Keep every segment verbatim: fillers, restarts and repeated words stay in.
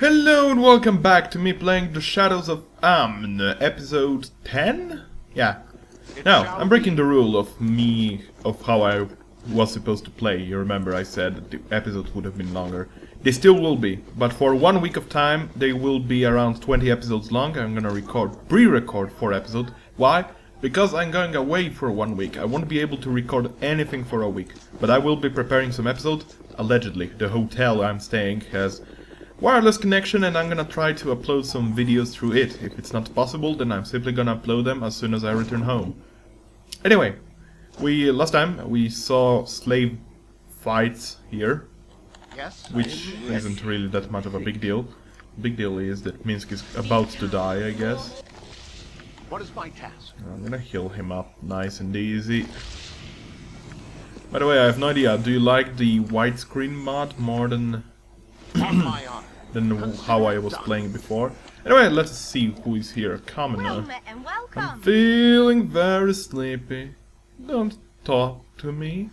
Hello and welcome back to me playing the Shadows of Amn, episode ten? Yeah. Now, I'm breaking the rule of me, of how I was supposed to play. You remember I said that the episodes would have been longer. They still will be, but for one week of time they will be around twenty episodes long. I'm gonna record, pre-record four episodes. Why? Because I'm going away for one week. I won't be able to record anything for a week. But I will be preparing some episodes. Allegedly, the hotel I'm staying has wireless connection and I'm gonna try to upload some videos through it. If it's not possible, then I'm simply gonna upload them as soon as I return home. Anyway, we last time we saw slave fights here. Yes. Which isn't really that much of a big deal. Big deal is that Minsk is about to die, I guess. What is my task? I'm gonna heal him up nice and easy. By the way, I have no idea, do you like the widescreen mod more than than how I was playing before? Anyway, let's see who is here. Commoner. I'm feeling very sleepy. Don't talk to me.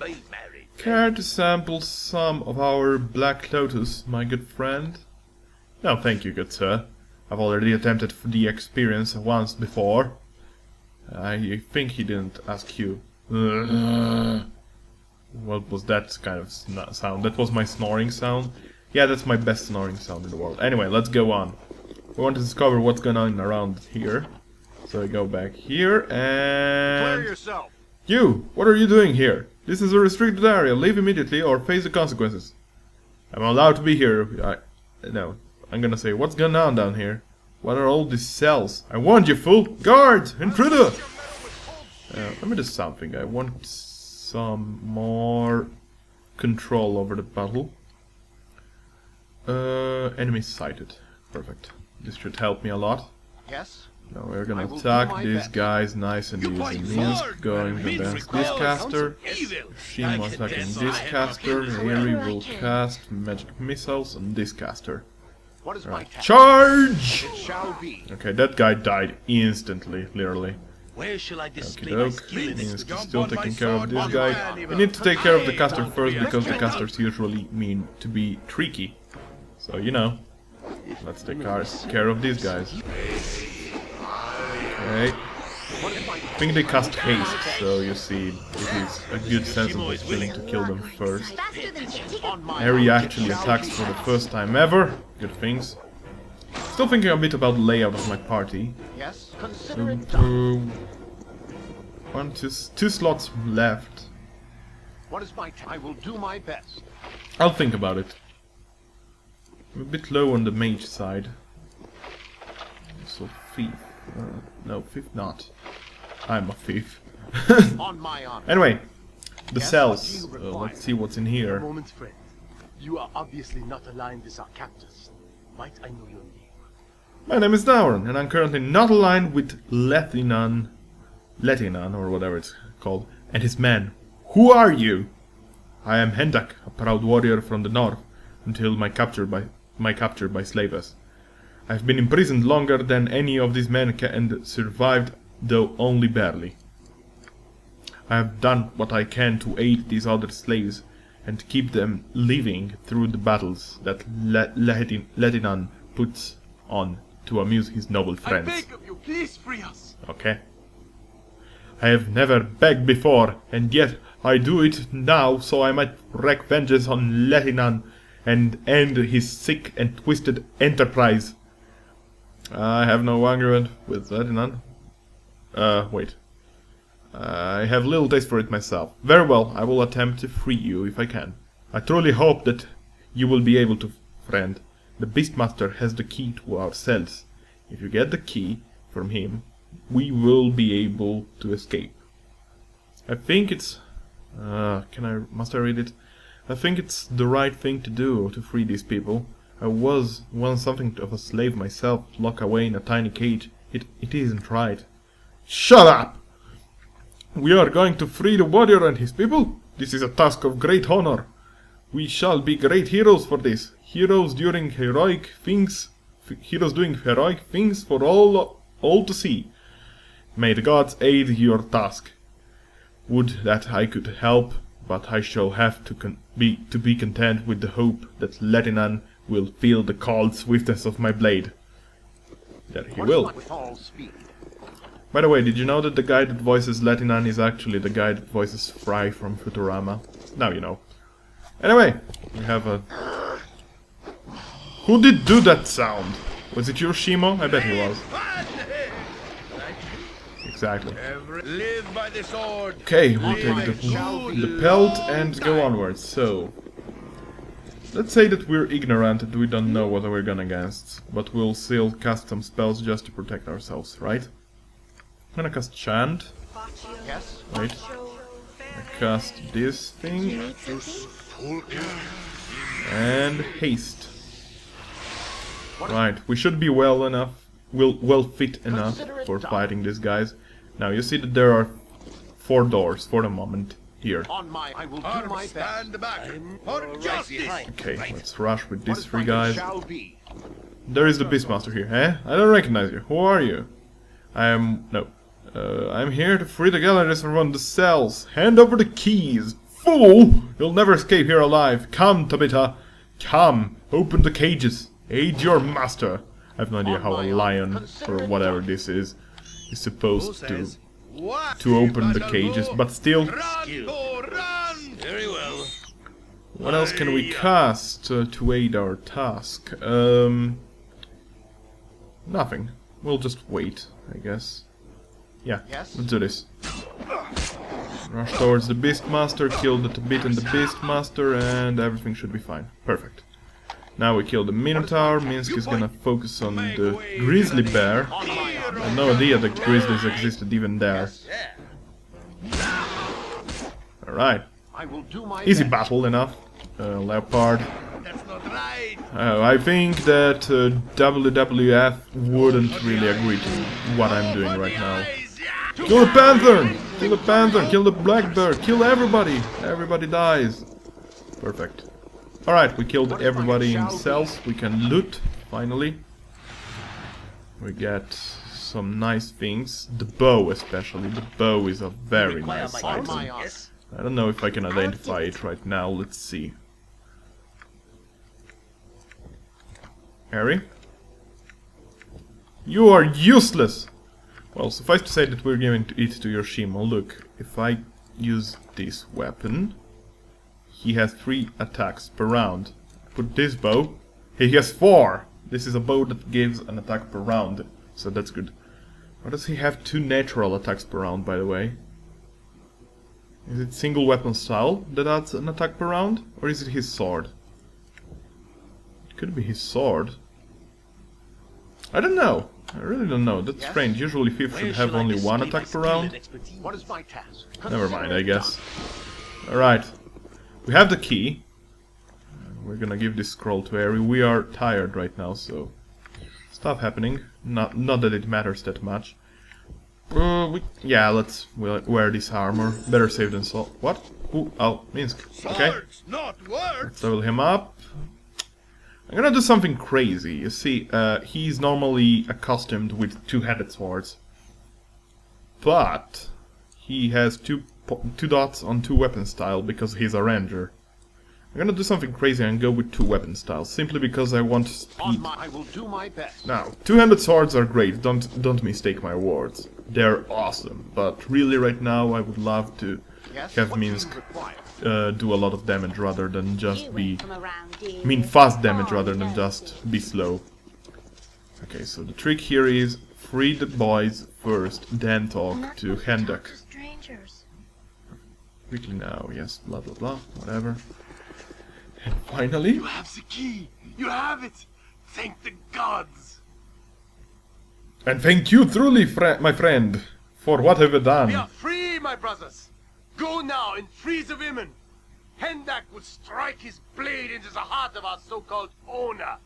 Be married. Care to sample some of our Black Lotus, my good friend? No, thank you, good sir. I've already attempted the experience once before. I think he didn't ask you. Ugh. What was that kind of sound? That was my snoring sound? Yeah, that's my best snoring sound in the world. Anyway, let's go on. We want to discover what's going on around here. So I go back here and... Clear yourself! You! What are you doing here? This is a restricted area. Leave immediately or face the consequences. I'm allowed to be here. I... No. I'm gonna say, what's going on down here? What are all these cells? I warned you, fool! Guards! Intruder! Uh, let me do something. I want some more control over the battle. Uh, enemy sighted. Perfect. This should help me a lot. Yes. Now we're gonna attack these guys nice and easy. Minsk going against this caster. Yoshimo attacking this caster. Aerie will cast magic missiles on this caster. What is right. My charge! It shall be. Okay, that guy died instantly, literally. Where shall I display my skills? Still taking care of this guy. We need to take care of the caster first because the casters usually mean to be tricky. So you know, let's take care of these guys. Okay. I think they cast haste, so you see, it is a good sensible thing to kill them first. Aerie actually attacks for the first time ever. Good things. Still thinking a bit about layout of my party. Yes, consider it done. One, two, two slots left. What is my time? I will do my best. I'll think about it. I'm a bit low on the mage side. So thief. Uh, no, thief not. I'm a thief. On my honor. Anyway, the yes, cells. Uh, let's see what's in here. Moment, friend. You are obviously not aligned with our captors. Might I know your name? My name is Dorn, and I'm currently not aligned with Lethinan, Lethinan or whatever it's called, and his men. Who are you? I am Hendak, a proud warrior from the north, until my capture by my capture by slavers. I've been imprisoned longer than any of these men and survived, though only barely. I have done what I can to aid these other slaves and keep them living through the battles that Lethinan puts on to amuse his noble friends. I beg of you, please free us. Okay. I have never begged before, and yet I do it now so I might wreak vengeance on Lethinan and end his sick and twisted enterprise. I have no agreement with Lethinan. Uh, wait. I have little taste for it myself. Very well, I will attempt to free you if I can. I truly hope that you will be able to, friend. The Beastmaster has the key to our cells. If you get the key from him, we will be able to escape. I think it's... Uh, can I... must I read it? I think it's the right thing to do to free these people. I was once something of a slave myself, locked away in a tiny cage. It, it isn't right. Shut up! We are going to free the warrior and his people? This is a task of great honor. We shall be great heroes for this. Heroes doing heroic things, heroes doing heroic things for all, all to see. May the gods aid your task. Would that I could help, but I shall have to con be to be content with the hope that Lethinan will feel the cold swiftness of my blade. That he will. By the way, did you know that the guy that voices Lethinan is actually the guy that voices Fry from Futurama? Now you know. Anyway, we have a... Who did do that sound? Was it Yoshimo? I bet he was. Exactly. Okay, we take the, the pelt and go onwards. So, let's say that we're ignorant and we don't know what we're going against, but we'll seal custom spells just to protect ourselves, right? I'm gonna cast Chant. Wait. I cast this thing. And Haste. Right, we should be well enough, well, well fit enough for fighting these guys. Now you see that there are four doors for the moment here. Okay, let's rush with these three guys. There is the Beastmaster here, eh? I don't recognize you. Who are you? I am... no. Uh, I'm here to free the galleries and run the cells. Hand over the keys! Fool! You'll never escape here alive. Come, Tabitha. Come. Open the cages. Aid your master! I have no idea how a lion, or whatever this is, is supposed to to open the cages, but still... What else can we cast uh, to aid our task? Um, nothing. We'll just wait, I guess. Yeah, let's do this. Rush towards the Beastmaster, kill the Tabit and the Beastmaster, and everything should be fine. Perfect. Now we kill the Minotaur. Minsk is gonna focus on the grizzly bear. I had no idea that grizzlies existed even there. Alright. Easy battle enough. Uh, leopard. Uh, I think that uh, W W F wouldn't really agree to what I'm doing right now. Kill the panther! Kill the panther! Kill the black bear! Kill everybody! Everybody dies. Perfect. Alright, we killed everybody in cells, we can loot, finally. We get some nice things, the bow especially, the bow is a very nice item. I don't know if I can identify it right now, let's see. Aerie? You are useless! Well, suffice to say that we're giving it to Yoshimo. Look, if I use this weapon... He has three attacks per round. Put this bow. He has four! This is a bow that gives an attack per round, so that's good. Why does he have two natural attacks per round, by the way? Is it single weapon style that adds an attack per round? Or is it his sword? It could be his sword. I don't know. I really don't know. That's yes. Strange. Usually Fifth should have only one attack per round. What is my task? Never mind, I guess. Alright. We have the key. We're gonna give this scroll to Aerie. We are tired right now, so stuff happening. Not not that it matters that much. Uh, we, yeah, let's we'll wear this armor. Better safe than sorry. What? Ooh, oh, Minsk. Okay. Let's level him up. I'm gonna do something crazy. You see, uh, he's normally accustomed with two-handed swords, but he has two. Two dots on two weapon style because he's a ranger. I'm gonna do something crazy and go with two weapon styles simply because I want speed. I will do my best. Now, two-handed swords are great. Don't don't mistake my words. They're awesome, but really right now I would love to yes, have Minsk uh, do a lot of damage rather than just be I mean fast damage rather than just be slow. Okay, so the trick here is free the boys first, then talk to Hendak. Quickly now, yes, blah blah blah, whatever. And finally... You have the key! You have it! Thank the gods! And thank you truly, fri my friend, for what have you done. We are free, my brothers! Go now and free the women! Hendak will strike his blade into the heart of our so-called owner,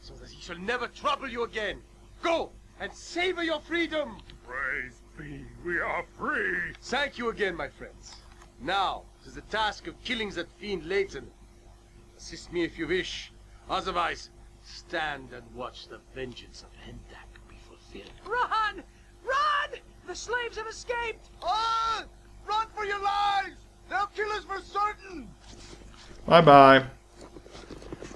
so that he shall never trouble you again! Go and savor your freedom! Praise be, we are free! Thank you again, my friends. Now, it is the task of killing that fiend Layton. Assist me if you wish. Otherwise, stand and watch the vengeance of Hendak be fulfilled. Run! Run! The slaves have escaped! Oh! Run for your lives! They'll kill us for certain. Bye bye.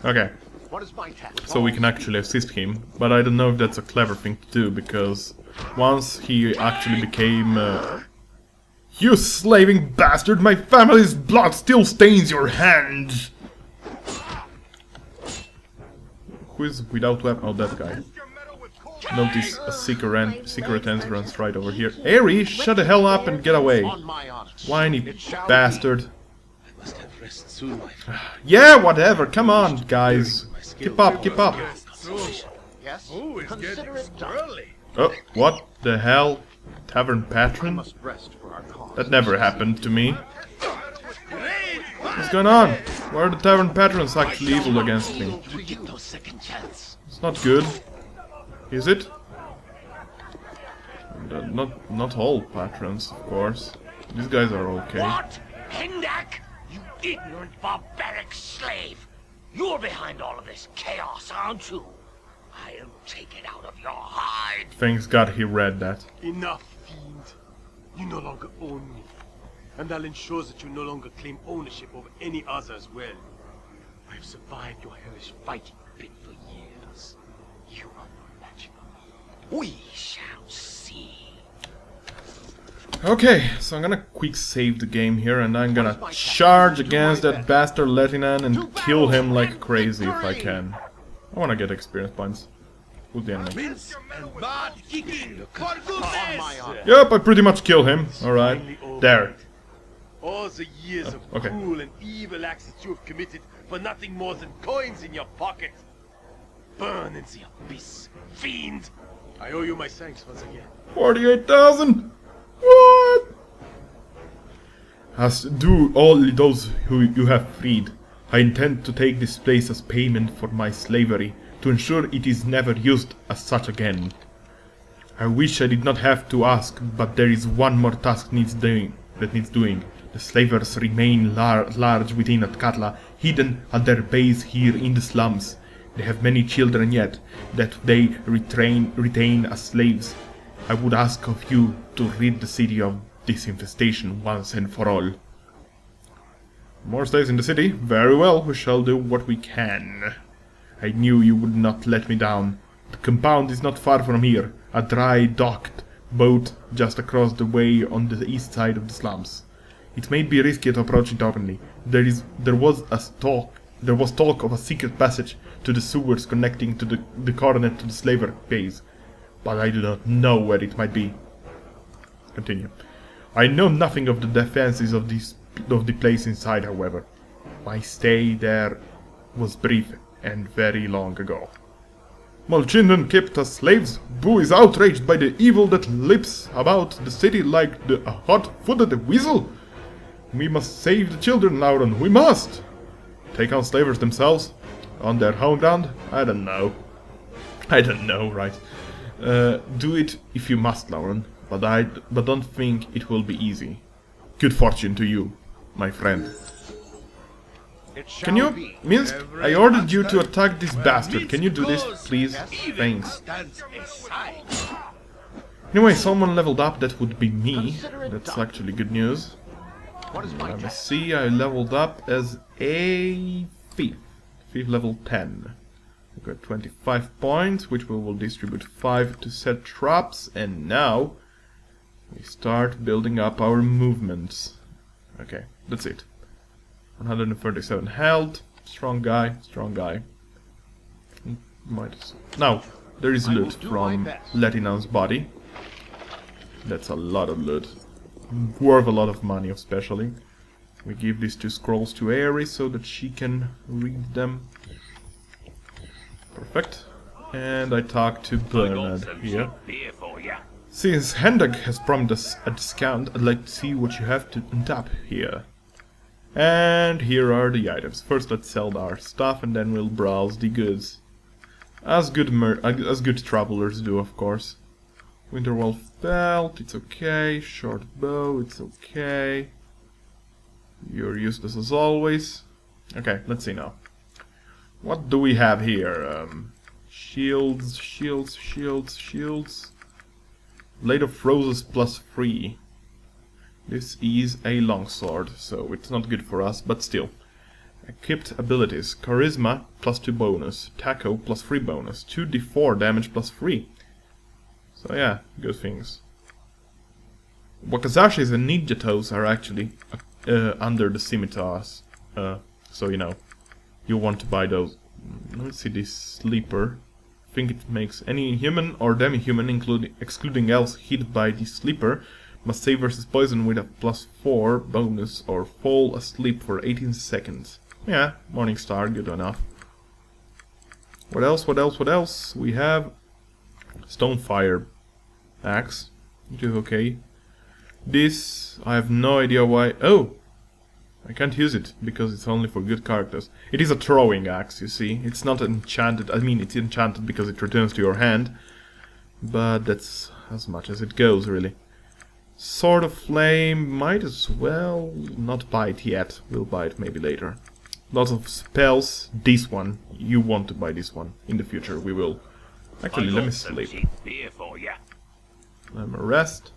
Okay. What is my task? So we can actually assist him, but I don't know if that's a clever thing to do, because once he actually became. Uh, You slaving bastard! My family's blood still stains your hand! Who is without weapon? Oh, that guy. Notice a secret, secret entrance right over here. Aerie, shut the hell up and get away! Whiny bastard. Yeah, whatever, come on, guys. Keep up, keep up. Oh, what the hell? Tavern patron? That never happened to me. What's going on? Why are the tavern patrons actually evil against me? It's not good. Is it? Not not all patrons, of course. These guys are okay. What? Hendak? You ignorant barbaric slave! You're behind all of this chaos, aren't you? I'll take it out of your hide. Thanks God he read that. Enough, fiend. You no longer own me, and I'll ensure that you no longer claim ownership over any other as well. I've survived your hellish fighting pit for years. You are not magical. We shall see. Okay, so I'm gonna quick save the game here, and I'm gonna charge against that bastard Lethinan and kill him like crazy if I can. I wanna get experience points. Who's the enemy? Yep, I pretty much kill him. Alright. There. All the years of cruel and evil acts that you have committed for nothing more than coins in your pocket. Burn in the abyss, fiend! I owe you my thanks once again. Forty-eight thousand! What? As do all those who you have freed, I intend to take this place as payment for my slavery, to ensure it is never used as such again. I wish I did not have to ask, but there is one more task needs doing, that needs doing. The slavers remain lar large within Athkatla, hidden at their base here in the slums. They have many children yet, that they retrain, retain as slaves. I would ask of you to rid the city of this infestation once and for all. More slaves in the city? Very well, we shall do what we can. I knew you would not let me down. The compound is not far from here, a dry docked boat just across the way on the east side of the slums. It may be risky to approach it openly. There is, there was a talk, there was talk of a secret passage to the sewers connecting to the, the coronet to the slaver base, but I do not know where it might be. Continue. I know nothing of the defenses of this of the place inside, however. My stay there was brief. And very long ago. Mulchinden kept us slaves. Boo is outraged by the evil that leaps about the city like the hot-footed weasel. We must save the children, Lauren. We must! Take on slavers themselves? On their home ground? I don't know. I don't know, right? Uh, do it if you must, Lauren. But I but don't think it will be easy. Good fortune to you, my friend. Can you, Minsk? I ordered you to attack this bastard. Can you do this, please? Thanks. Anyway, someone leveled up. That would be me. That's actually good news. Let me see. I leveled up as a thief. Thief level ten. We've got twenty-five points, which we will distribute five to set traps. And now we start building up our movements. Okay, that's it. one hundred thirty-seven health, strong guy, strong guy. Might as now, there is loot from Lethinan's body. That's a lot of loot. Worth a lot of money, especially. We give these two scrolls to Aerie so that she can read them. Perfect. And I talk to Bernard here. Since Hendak has promised us a discount, I'd like to see what you have to untap here. And here are the items. First, let's sell our stuff, and then we'll browse the goods, as good mer as good travelers do, of course. Winterwolf Belt, it's okay. Short bow, it's okay. You're useless as always. Okay, let's see now. What do we have here? Um, shields, shields, shields, shields. Blade of Frozen plus three. This is a longsword, so it's not good for us, but still. Equipped abilities. Charisma plus two bonus. Taco plus three bonus. two d four damage plus three. So yeah, good things. Wakazashis and Ninjatos are actually uh, under the scimitars. Uh, so you know, you want to buy those. Let me see this sleeper. I think it makes any human or demi-human, including excluding elves hit by the sleeper, must save versus poison with a plus four bonus or fall asleep for eighteen seconds. Yeah, Morningstar, good enough. What else, what else, what else? We have Stonefire axe, which is okay. This, I have no idea why... Oh! I can't use it, because it's only for good characters. It is a throwing axe, you see. It's not enchanted, I mean it's enchanted because it returns to your hand. But that's as much as it goes, really. Sword of Flame, might as well not buy it yet, we'll buy it maybe later. Lots of spells, this one, you want to buy this one, in the future we will. Actually, let me sleep. Let me rest,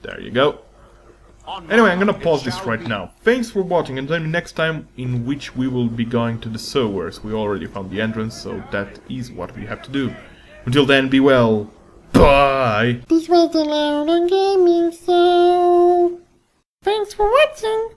there you go. Anyway, I'm gonna pause this right now. Thanks for watching, and join me next time in which we will be going to the sewers. We already found the entrance, so that is what we have to do. Until then, be well. Bye! This was the Loud on Gaming Show. Thanks for watching!